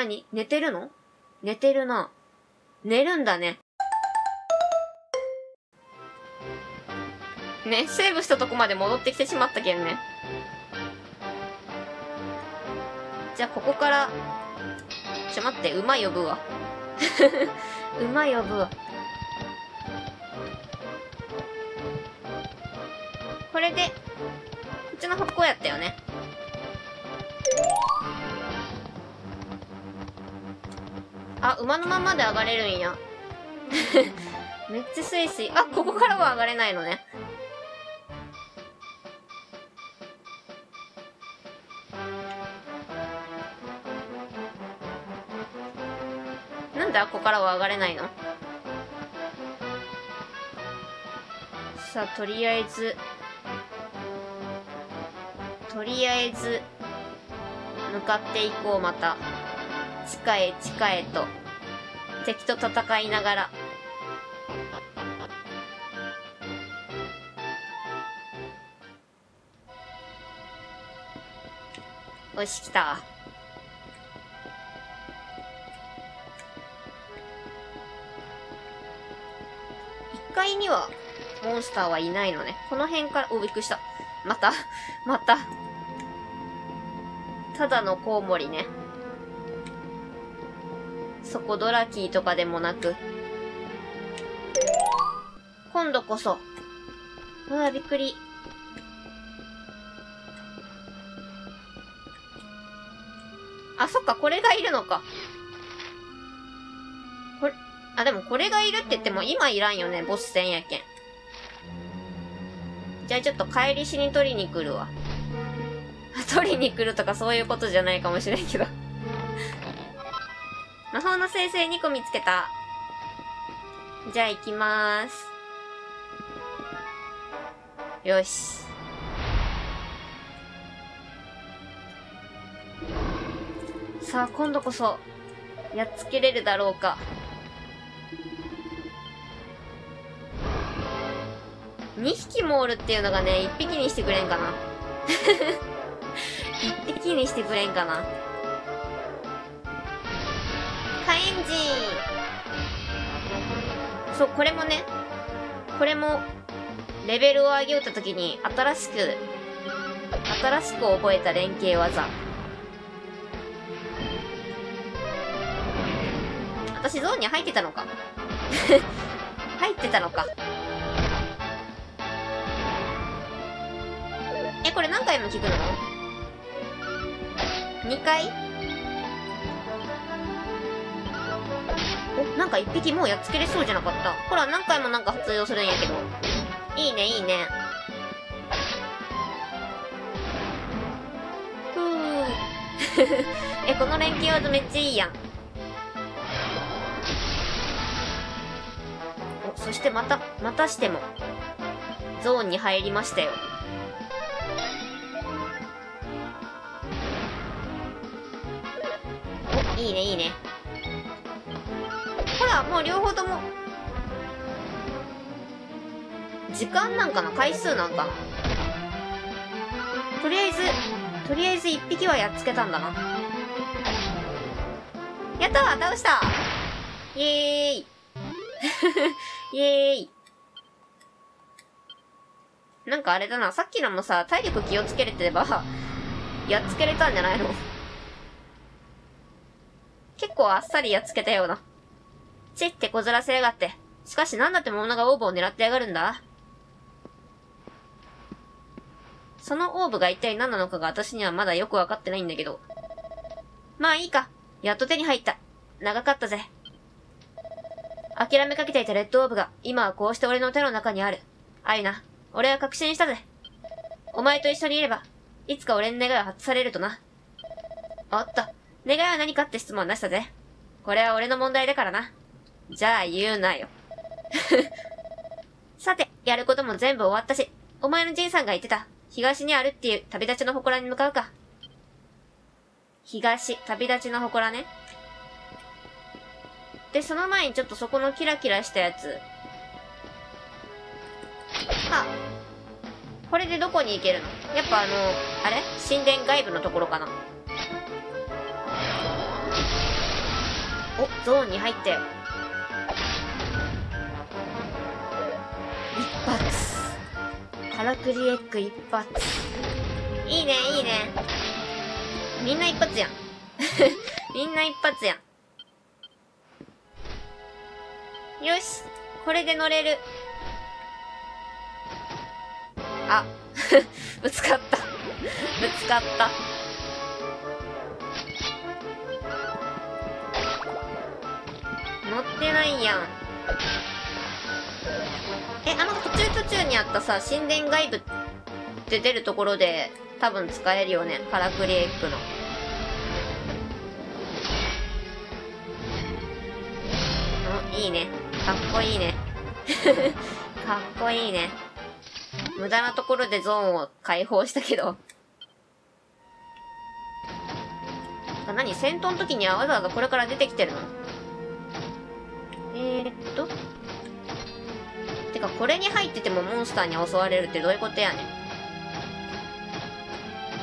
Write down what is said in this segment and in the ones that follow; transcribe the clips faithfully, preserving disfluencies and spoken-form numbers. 何？寝てるの？寝てるな。寝るんだね。ね、セーブしたとこまで戻ってきてしまったけんね。じゃあここから、ちょ待って、馬呼ぶわ。馬呼ぶわ。これで、こっちの方向やったよね。あ、馬のままで上がれるんや。めっちゃスイスイ。あ、ここからは上がれないのね。なんでここからは上がれないの？さあ、とりあえず、とりあえず、向かっていこう、また。地下へ地下へと、敵と戦いながら。よし、来た。いっかいにはモンスターはいないのね。この辺から、お、びっくりした。また、また。ただのコウモリね。そこドラキーとかでもなく。今度こそ。うわ、びっくり。あ、そっか、これがいるのか。これ、あ、でもこれがいるって言っても今いらんよね、ボス戦やけん。じゃあちょっと帰りしに取りに来るわ。取りに来るとかそういうことじゃないかもしれんけど。魔法の生成にこ見つけた。じゃあ行きまーす。よし。さあ、今度こそ、やっつけれるだろうか。にひきもおるっていうのがね、いっぴきにしてくれんかな。いっぴきにしてくれんかな。火炎人。そう、これもね、これも、レベルを上げよったときに、新しく、新しく覚えた連携技。私ゾーンに入ってたのか。入ってたのか。え、これ何回も聞くの ?に 回？お、なんかいっぴきもうやっつけれそうじゃなかった。ほら、何回もなんか発動するんやけど。いいね、いいね。ふぅ。え、この連携技めっちゃいいやん。そしてまた、またしても、ゾーンに入りましたよ。お、いいね、いいね。ほら、もう両方とも、時間なんかな？回数なんかな？とりあえず、とりあえず一匹はやっつけたんだな。やったー！倒した！イエーイ。イエーイ。なんかあれだな、さっきのもさ、体力気をつけれてれば、やっつけれたんじゃないの？結構あっさりやっつけたような。チッってこずらせやがって。しかしなんだってモノがオーブを狙ってやがるんだ？そのオーブが一体何なのかが私にはまだよくわかってないんだけど。まあいいか。やっと手に入った。長かったぜ。諦めかけていたレッドオーブが、今はこうして俺の手の中にある。アイナ、俺は確信したぜ。お前と一緒にいれば、いつか俺の願いは果たされるとな。おっと、願いは何かって質問を出したぜ。これは俺の問題だからな。じゃあ言うなよ。さて、やることも全部終わったし、お前のじいさんが言ってた、東にあるっていう旅立ちの祠に向かうか。東、旅立ちの祠ね。で、その前にちょっとそこのキラキラしたやつ。あ、これでどこに行けるの？やっぱあの、あれ？神殿外部のところかな。ゾーンに入って一発からくりエッグ一発、いいねいいね、みんな一発やんみんな一発やん。よし、これで乗れる。あぶつかったぶつかった。乗ってないやん。え、あの途中途中にあったさ、神殿外部って出るところで多分使えるよね、からくりエッグの。お、いいね、かっこいいねかっこいいね。無駄なところでゾーンを解放したけど何、戦闘の時にはわざわざこれから出てきてるの？えー、っとてかこれに入っててもモンスターに襲われるってどういうことやね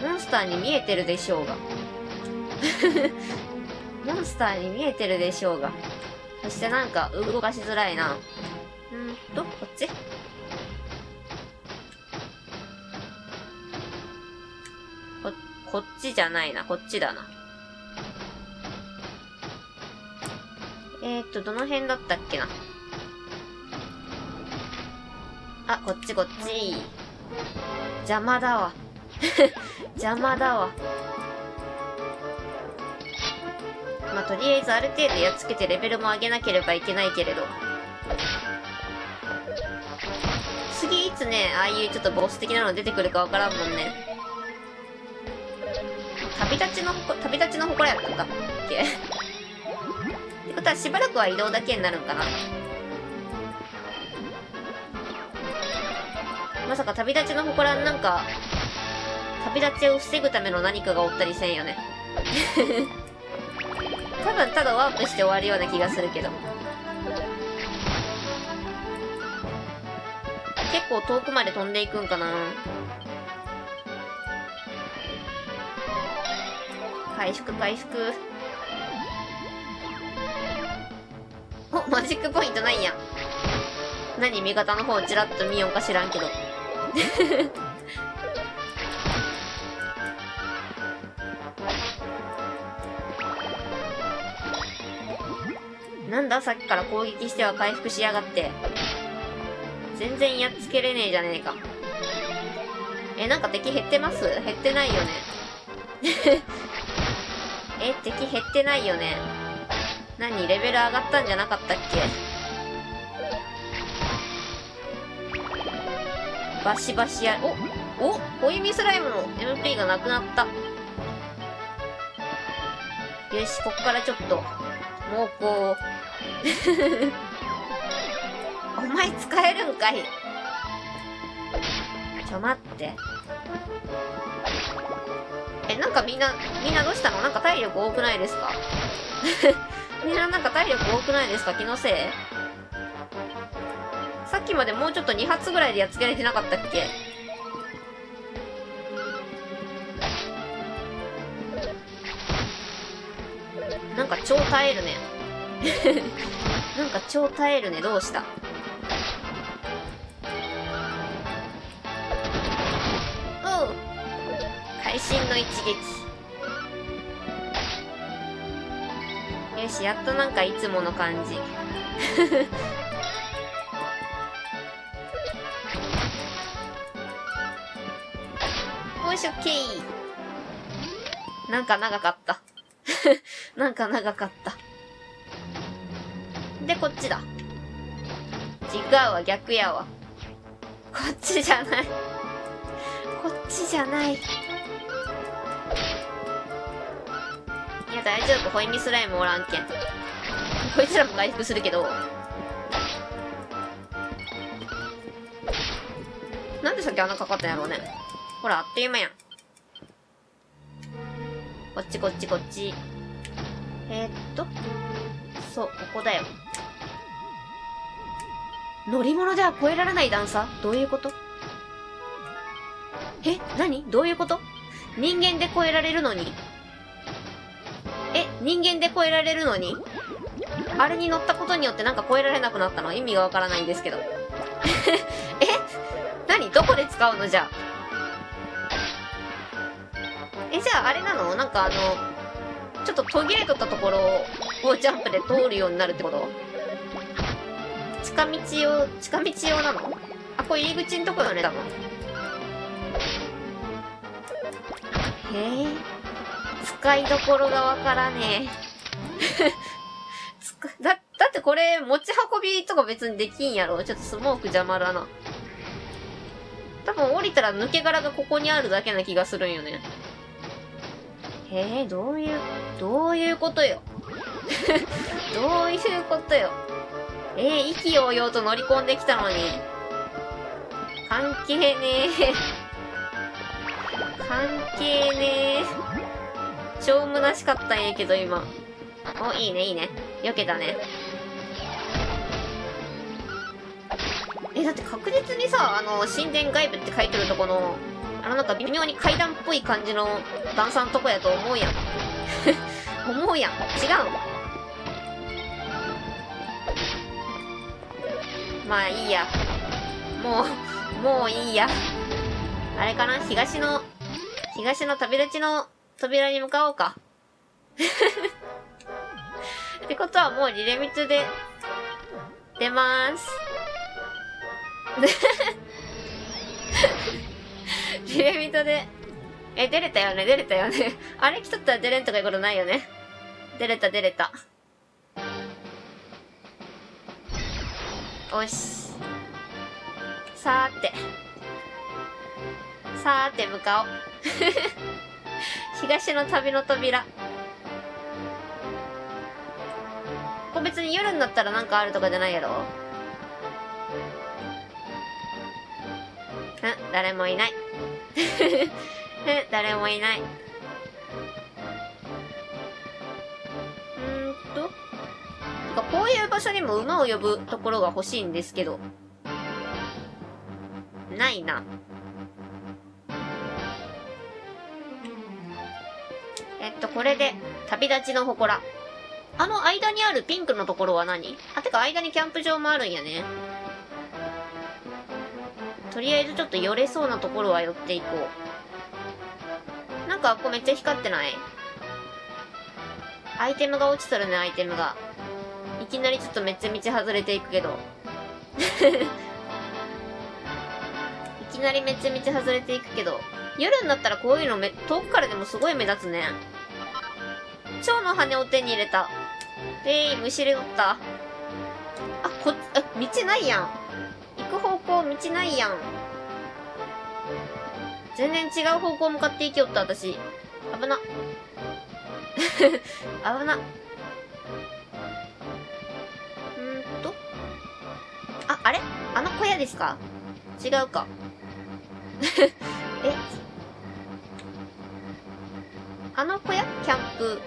ん。モンスターに見えてるでしょうがモンスターに見えてるでしょうが。そしてなんか動かしづらいな。んーとこっち、こっちじゃないな、こっちだな。えーっと、どの辺だったっけな。あ、こっちこっち。邪魔だわ。邪魔だわ。まあ、とりあえずある程度やっつけてレベルも上げなければいけないけれど。次いつね、ああいうちょっとボス的なの出てくるかわからんもんね。旅立ちの、旅立ちの祠やったんだっけってことはしばらくは移動だけになるんかな。まさか旅立ちの祠になんか、旅立ちを防ぐための何かがおったりせんよね多分ただワープして終わるような気がするけど。結構遠くまで飛んでいくんかな。回復回復。お、マジックポイントないやん。何、味方の方チラッと見ようか知らんけどなんだ、さっきから攻撃しては回復しやがって、全然やっつけれねえじゃねえか。え、なんか敵減ってます？減ってないよねえ、敵減ってないよね。何、レベル上がったんじゃなかったっけ？バシバシや、おお、小弓スライムの エムピー がなくなった。よし、こっからちょっと猛攻をお前使えるんかい。ちょ待って、え、なんかみんな、みんなどうしたの？なんか体力多くないですかみんななんか体力多くないですか？気のせい？さっきまでもうちょっとに発ぐらいでやっつけられてなかったっけ？なんか超耐えるねなんか超耐えるね、どうした？会心の一撃。よし、やっとなんかいつもの感じよいしょ、ケイ。なんか長かったなんか長かった。で、こっちだ。違うわ、逆やわ。こっちじゃないこっちじゃない。大丈夫、ホイミスライムおらんけん。こいつらも回復するけど。なんでさっき穴かかったんやろうね。ほら、あっという間やん。こっちこっちこっち。えー、っと。そう、ここだよ。乗り物では越えられない段差？どういうこと？え、何？どういうこと？人間で越えられるのに？え、人間で越えられるのに？あれに乗ったことによってなんか越えられなくなったのは意味がわからないんですけど。え？何？どこで使うのじゃあ。え、じゃああれなの？なんかあの、ちょっと途切れとったところをジャンプで通るようになるってこと？近道用、近道用なの？あ、これ入り口のとこよね、多分。へえ。使いどころがわからねえ。だ、だってこれ持ち運びとか別にできんやろ。ちょっとスモーク邪魔だな。多分降りたら抜け殻がここにあるだけな気がするんよね。へえ、どういう、どういうことよ。どういうことよ。えー、意気揚々と乗り込んできたのに。関係ねえ。関係ねえ。超虚しかったんやけど今。お、いいねいいね。避けたね。え、だって確実にさ、あの、神殿外部って書いてるとこの、あのなんか微妙に階段っぽい感じの段差のとこやと思うやん。思うやん。違う。まあいいや。もう、もういいや。あれかな？東の、東の旅立ちの扉に向かおうか。ってことはもうリレミツで、出まーす。リレミトで。え、出れたよね、出れたよね。あれ来とったら出れんとかいうことないよね。出れた、出れた。おし。さーて。さーて、向かおう。東の旅の扉。ここ別に夜になったらなんかあるとかじゃないやろ。うん、誰もいない。うん、誰もいない。んーと。なんかこういう場所にも馬を呼ぶところが欲しいんですけど。ないな。えっと、これで、旅立ちの祠。あの間にあるピンクのところは何？あ、てか間にキャンプ場もあるんやね。とりあえずちょっと寄れそうなところは寄っていこう。なんかここめっちゃ光ってない？アイテムが落ちとるね、アイテムが。いきなりちょっとめっちゃ道外れていくけど。いきなりめっちゃ道外れていくけど。夜になったらこういうのめ遠くからでもすごい目立つね。蝶の羽を手に入れた。えー、むしり取った。あ、こ、あ、道ないやん。行く方向道ないやん。全然違う方向向かっていきよった私。危な。危な。んーと。あ、あれ？あの小屋ですか？違うか。え？あの小屋？キャンプ。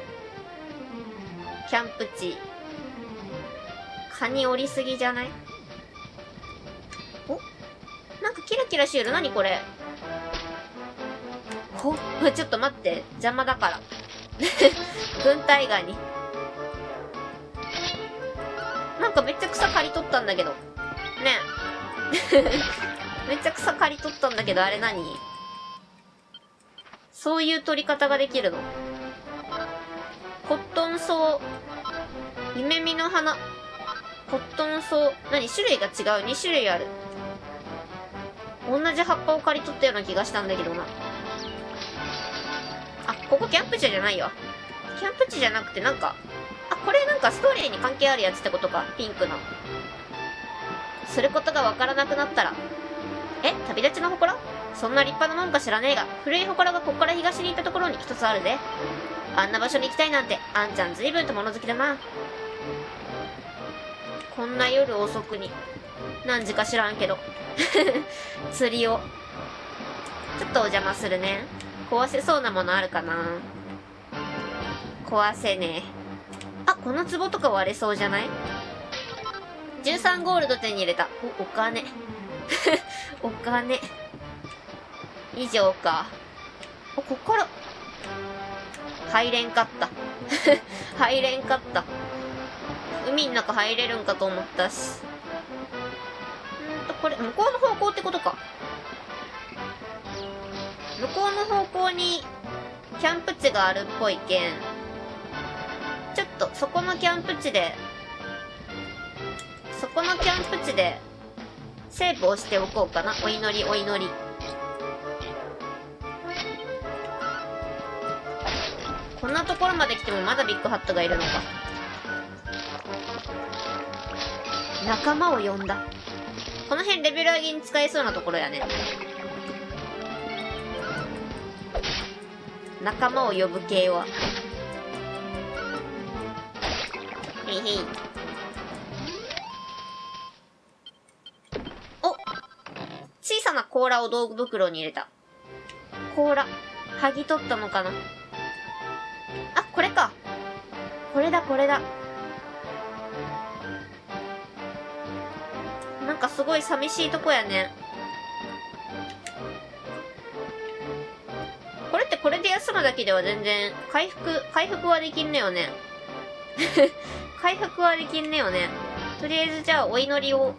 キャンプ地。蚊におりすぎじゃない？なんかキラキラしてる。何これ？こ、ちょっと待って。邪魔だから。軍隊ガニ。なんかめっちゃ草刈り取ったんだけど。ねえ。めっちゃ草刈り取ったんだけど、あれ何？そういう取り方ができるの？コットンソウ。夢見の花。コットンソウ。何？種類が違う。に種類ある。同じ葉っぱを刈り取ったような気がしたんだけどな。あ、ここキャンプ地じゃないよ。キャンプ地じゃなくてなんか、あ、これなんかストーリーに関係あるやつってことか。ピンクの。することがわからなくなったら。え、旅立ちの祠？そんな立派なもんか知らねえが、古い祠がここから東に行ったところに一つあるぜ。あんな場所に行きたいなんて、あんちゃん随分と物好きだな。こんな夜遅くに。何時か知らんけど。釣りを。ちょっとお邪魔するね。壊せそうなものあるかな？壊せねえ。あ、この壺とか割れそうじゃない？じゅうさんゴールド手に入れた。お、お金。お金。以上か。お、ここから。入れんかった。入れんかった。海の中入れるんかと思ったし。んーと、これ、向こうの方向ってことか。向こうの方向にキャンプ地があるっぽいけん、ちょっとそこのキャンプ地で、そこのキャンプ地でセーブをしておこうかな。お祈りお祈り。こんなところまで来てもまだビッグハットがいるのか。仲間を呼んだ。この辺レベル上げに使えそうなところやね。仲間を呼ぶ系は。へいへい。お、小さな甲羅を道具袋に入れた。甲羅剥ぎ取ったのかな。あ、これか。これだこれだ。なんかすごい寂しいとこやね。これってこれで休むだけでは全然回復回復はできんねよね。回復はできんねよね。とりあえずじゃあお祈りを。こ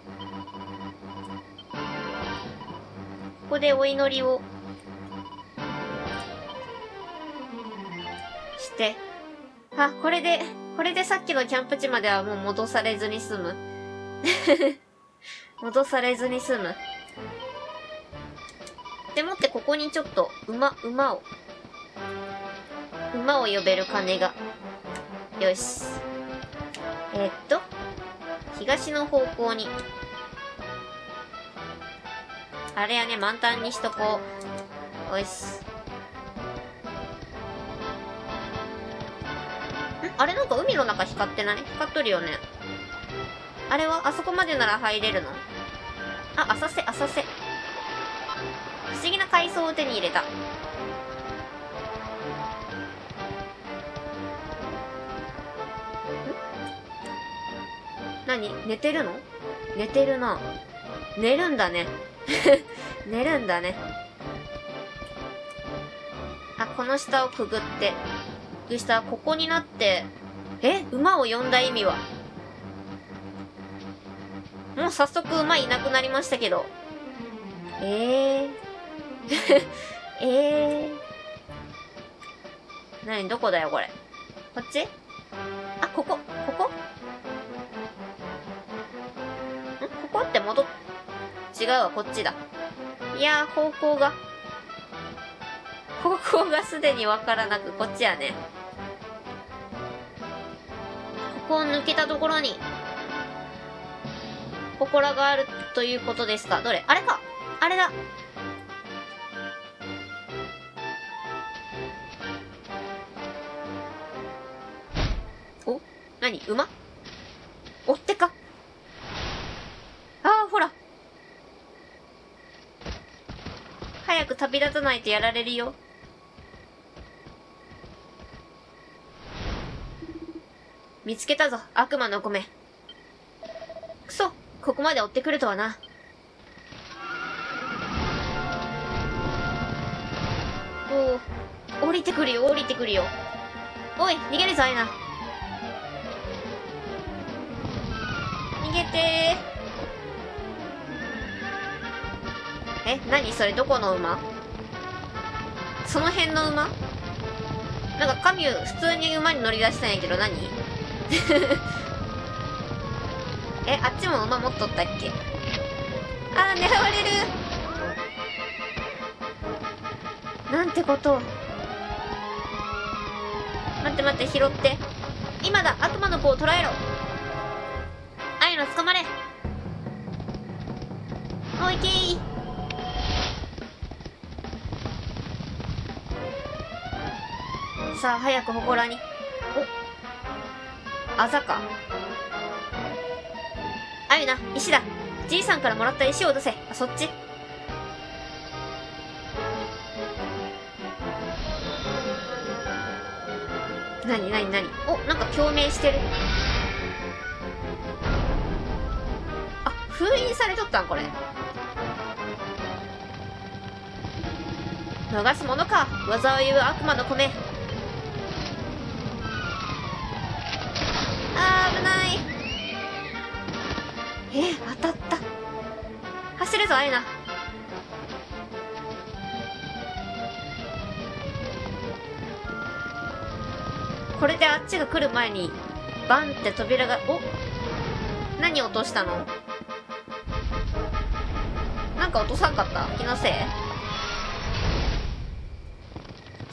こでお祈りをして。あ、これで、これでさっきのキャンプ地まではもう戻されずに済む。戻されずに済む。でもってここにちょっと馬、馬を、馬を呼べる金が。よし。えー、っと、東の方向に。あれやね、満タンにしとこう。よし。あれなんか海の中光ってない？光っとるよね。あれはあそこまでなら入れるの？あ、浅瀬、浅瀬。不思議な海藻を手に入れた。何？寝てるの？寝てるな。寝るんだね。寝るんだね。あ、この下をくぐって。したここになって、え、馬を呼んだ意味は？もう早速馬いなくなりましたけど。えー、えー、何どこだよこれ。こっち？あ、ここ、ここ？ん？ここって戻っ、違うわ、こっちだ。いやー、方向が、方向がすでにわからなく、こっちやね。ここを抜けたところに、祠があるということですか。どれ？あれか！あれだ！お？何？馬？追っ手か？ああ、ほら！早く旅立たないとやられるよ。見つけたぞ、悪魔の米。くそ、ここまで追ってくるとはな。おお、降りてくるよ、降りてくるよ。おい、逃げるぞ、アイナ。逃げてー。え、何それ、どこの馬？その辺の馬？なんかカミュー、普通に馬に乗り出したんやけど、何？え、あっちも馬持っとったっけ？あー、狙われる！なんてこと。待って待って、拾って。今だ、悪魔の子を捕らえろ。アイナ、捕まれ。おいけー。さあ早く祠に。お、あざか。あゆな、石だ。じいさんからもらった石を出せ。あ、そっち。なになになに。お、なんか共鳴してる。あ、封印されとったんこれ。逃すものか、技を言う悪魔の米。危ない。え、当たった。走るぞアイナ。これであっちが来る前にバンって扉が、お、何落としたの？なんか落とさんかった？気のせい？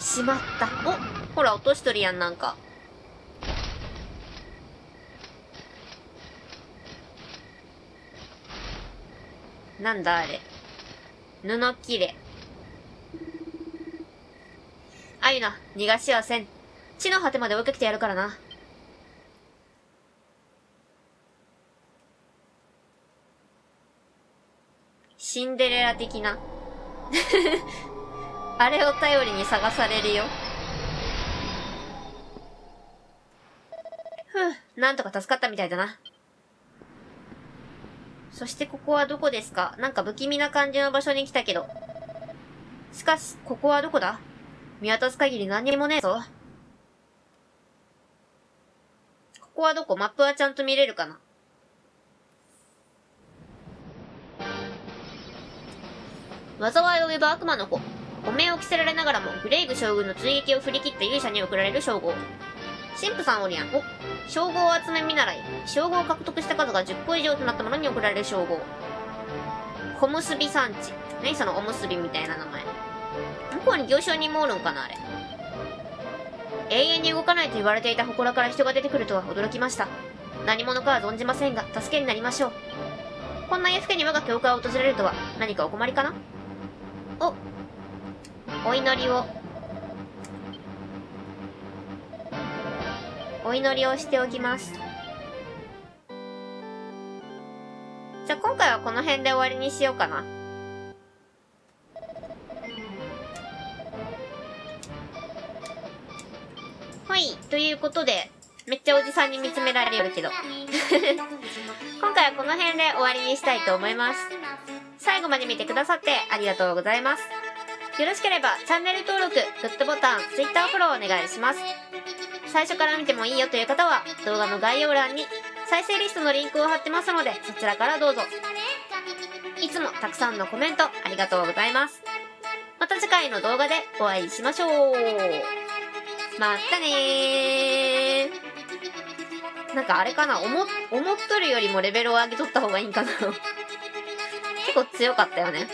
しまった。お、ほら落としとるやん。なんかなんだあれ、布切れ。あゆな、逃がしはせん。地の果てまで追いかけてやるからな。シンデレラ的なあれを頼りに探されるよ。ふう、なんとか助かったみたいだな。そしてここはどこですか？なんか不気味な感じの場所に来たけど。しかし、ここはどこだ？見渡す限り何にもねえぞ。ここはどこ？マップはちゃんと見れるかな？災いを呼ぶ悪魔の子。汚名を着せられながらも、グレイグ将軍の追撃を振り切った勇者に贈られる称号。神父さんおりやん。お、称号を集め見習い。称号を獲得した数がじゅっこ以上となった者に贈られる称号。小結び産地。何そのおむすびみたいな名前。向こうに行商人もおるんかなあれ。永遠に動かないと言われていた祠から人が出てくるとは驚きました。何者かは存じませんが、助けになりましょう。こんな夜更けに我が教会を訪れるとは、何かお困りかな？お、お祈りを。お祈りをしておきます。じゃあ今回はこの辺で終わりにしようかな。はい、ということで、めっちゃおじさんに見つめられるけど今回はこの辺で終わりにしたいと思います。最後まで見てくださってありがとうございます。よろしければチャンネル登録、グッドボタン、Twitter フォローお願いします。最初から見てもいいよという方は動画の概要欄に再生リストのリンクを貼ってますので、そちらからどうぞ。いつもたくさんのコメントありがとうございます。また次回の動画でお会いしましょう。またねー。なんかあれかな、思、思っとるよりもレベルを上げとった方がいいんかな。結構強かったよね。